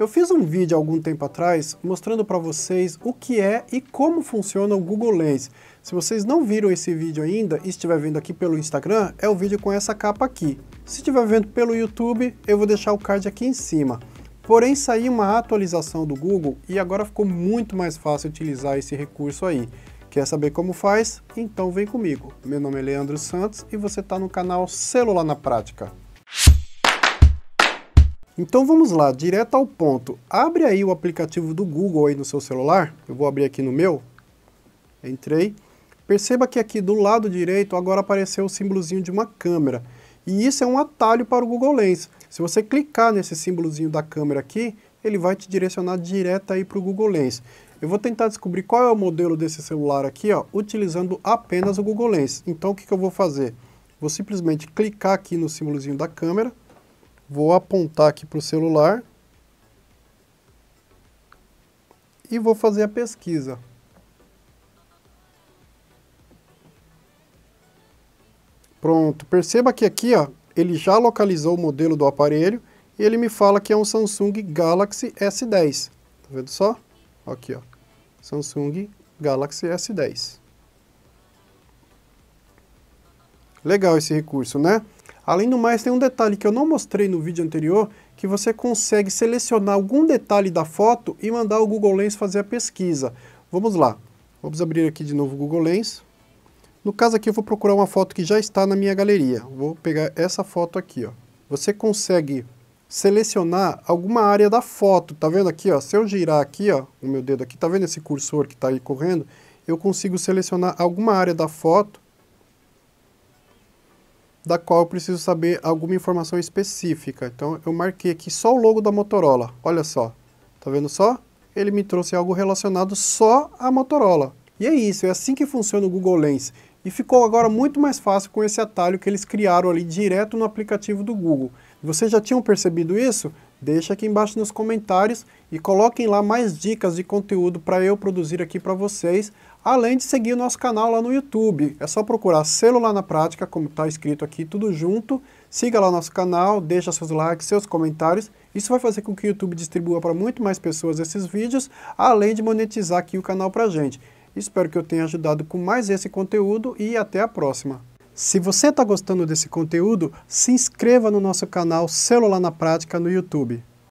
Eu fiz um vídeo algum tempo atrás mostrando para vocês o que é e como funciona o Google Lens. Se vocês não viram esse vídeo ainda e estiver vendo aqui pelo Instagram, é o vídeo com essa capa aqui. Se estiver vendo pelo YouTube, eu vou deixar o card aqui em cima. Porém, saiu uma atualização do Google e agora ficou muito mais fácil utilizar esse recurso aí. Quer saber como faz? Então vem comigo. Meu nome é Leandro Santos e você está no canal Celular na Prática. Então vamos lá, direto ao ponto. Abre aí o aplicativo do Google aí no seu celular. Eu vou abrir aqui no meu. Entrei. Perceba que aqui do lado direito agora apareceu o símbolozinho de uma câmera. E isso é um atalho para o Google Lens. Se você clicar nesse símbolozinho da câmera aqui, ele vai te direcionar direto aí para o Google Lens. Eu vou tentar descobrir qual é o modelo desse celular aqui, ó, utilizando apenas o Google Lens. Então o que eu vou fazer? Vou simplesmente clicar aqui no símbolozinho da câmera. Vou apontar aqui para o celular e vou fazer a pesquisa. Pronto, perceba que aqui ó, ele já localizou o modelo do aparelho e ele me fala que é um Samsung Galaxy S10. Tá vendo só? Aqui ó, Samsung Galaxy S10. Legal esse recurso, né? Além do mais, tem um detalhe que eu não mostrei no vídeo anterior, que você consegue selecionar algum detalhe da foto e mandar o Google Lens fazer a pesquisa. Vamos lá, vamos abrir aqui de novo o Google Lens. No caso aqui eu vou procurar uma foto que já está na minha galeria. Vou pegar essa foto aqui, ó. Você consegue selecionar alguma área da foto, tá vendo aqui, ó? Se eu girar aqui, ó, o meu dedo aqui, tá vendo esse cursor que tá aí correndo? Eu consigo selecionar alguma área da foto da qual eu preciso saber alguma informação específica. Então eu marquei aqui só o logo da Motorola, olha só, tá vendo só? Ele me trouxe algo relacionado só à Motorola. E é isso, é assim que funciona o Google Lens. E ficou agora muito mais fácil com esse atalho que eles criaram ali direto no aplicativo do Google. Vocês já tinham percebido isso? Deixa aqui embaixo nos comentários e coloquem lá mais dicas de conteúdo para eu produzir aqui para vocês, além de seguir o nosso canal lá no YouTube. É só procurar Celular na Prática, como está escrito aqui, tudo junto. Siga lá nosso canal, deixa seus likes, seus comentários. Isso vai fazer com que o YouTube distribua para muito mais pessoas esses vídeos, além de monetizar aqui o canal para a gente. Espero que eu tenha ajudado com mais esse conteúdo e até a próxima. Se você está gostando desse conteúdo, se inscreva no nosso canal Celular na Prática no YouTube.